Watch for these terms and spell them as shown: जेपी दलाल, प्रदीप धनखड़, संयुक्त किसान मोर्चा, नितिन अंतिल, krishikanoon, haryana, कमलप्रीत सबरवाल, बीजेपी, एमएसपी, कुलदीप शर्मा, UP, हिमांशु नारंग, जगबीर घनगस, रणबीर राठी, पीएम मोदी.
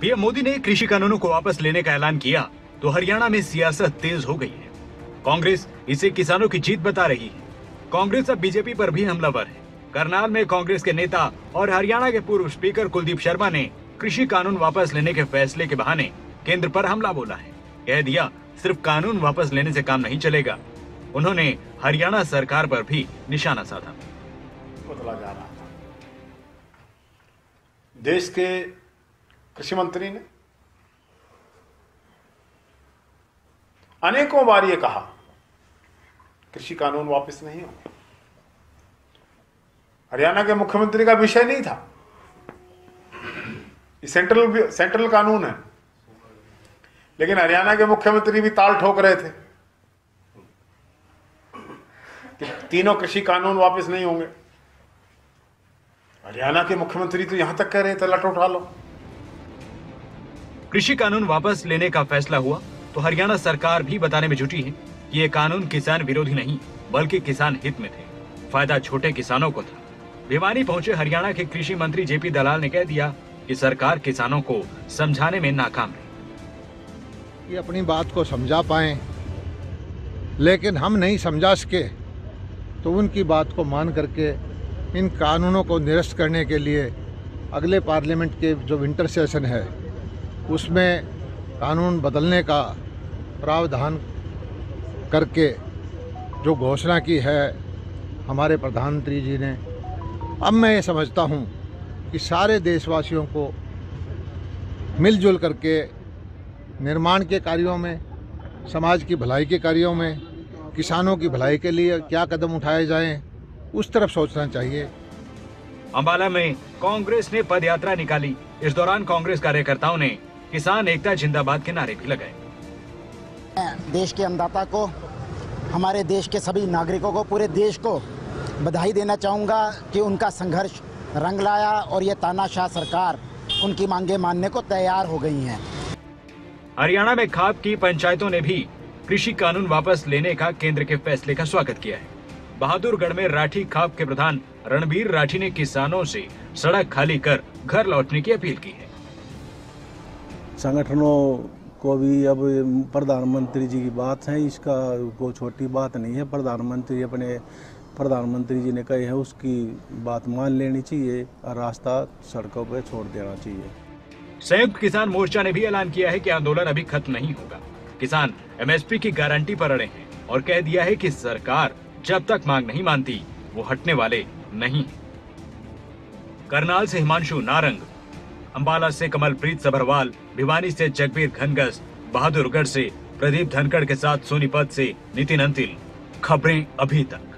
पीएम मोदी ने कृषि कानूनों को वापस लेने का ऐलान किया तो हरियाणा में सियासत तेज हो गई है। कांग्रेस इसे किसानों की जीत बता रही है। कांग्रेस अब बीजेपी पर भी हमलावर है। करनाल में कांग्रेस के नेता और हरियाणा के पूर्व स्पीकर कुलदीप शर्मा ने कृषि कानून वापस लेने के फैसले के बहाने केंद्र पर हमला बोला है। कह दिया सिर्फ कानून वापस लेने से काम नहीं चलेगा। उन्होंने हरियाणा सरकार पर भी निशाना साधा। बदला जा रहा था। देश के कृषि मंत्री ने अनेकों बार ये कहा कृषि कानून वापस नहीं होंगे। हरियाणा के मुख्यमंत्री का विषय नहीं था, ये सेंट्रल कानून है। लेकिन हरियाणा के मुख्यमंत्री भी ताल ठोक रहे थे कि तीनों कृषि कानून वापस नहीं होंगे। हरियाणा के मुख्यमंत्री तो यहां तक कह रहे थे लट उठा लो। कृषि कानून वापस लेने का फैसला हुआ तो हरियाणा सरकार भी बताने में जुटी है कि ये कानून किसान विरोधी नहीं बल्कि किसान हित में थे। फायदा छोटे किसानों को था। भिवानी पहुंचे हरियाणा के कृषि मंत्री जेपी दलाल ने कह दिया कि सरकार किसानों को समझाने में नाकाम रही। ये अपनी बात को समझा पाए लेकिन हम नहीं समझा सके तो उनकी बात को मान करके इन कानूनों को निरस्त करने के लिए अगले पार्लियामेंट के जो विंटर सेशन है उसमें कानून बदलने का प्रावधान करके जो घोषणा की है हमारे प्रधानमंत्री जी ने। अब मैं ये समझता हूँ कि सारे देशवासियों को मिलजुल करके निर्माण के कार्यों में, समाज की भलाई के कार्यों में, किसानों की भलाई के लिए क्या कदम उठाए जाएं, उस तरफ सोचना चाहिए। अम्बाला में कांग्रेस ने पदयात्रा निकाली। इस दौरान कांग्रेस कार्यकर्ताओं ने किसान एकता जिंदाबाद के नारे भी लगाए। देश के अन्नदाता को, हमारे देश के सभी नागरिकों को, पूरे देश को बधाई देना चाहूँगा कि उनका संघर्ष रंग लाया और ये तानाशाह सरकार उनकी मांगे मानने को तैयार हो गई है। हरियाणा में खाप की पंचायतों ने भी कृषि कानून वापस लेने का केंद्र के फैसले का स्वागत किया है। बहादुरगढ़ में राठी खाप के प्रधान रणबीर राठी ने किसानों से सड़क खाली कर घर लौटने की अपील की है। संगठनों को भी अब प्रधानमंत्री जी की बात है, इसका कोई छोटी बात नहीं है। प्रधानमंत्री जी ने कही है उसकी बात मान लेनी चाहिए और रास्ता सड़कों पर छोड़ देना चाहिए। संयुक्त किसान मोर्चा ने भी ऐलान किया है कि आंदोलन अभी खत्म नहीं होगा। किसान एमएसपी की गारंटी पर अड़े हैं और कह दिया है कि सरकार जब तक मांग नहीं मानती वो हटने वाले नहीं है। करनाल से हिमांशु नारंग, अंबाला से कमलप्रीत सबरवाल, भिवानी से जगबीर घनगस, बहादुरगढ़ से प्रदीप धनखड़ के साथ सोनीपत से नितिन अंतिल। खबरें अभी तक।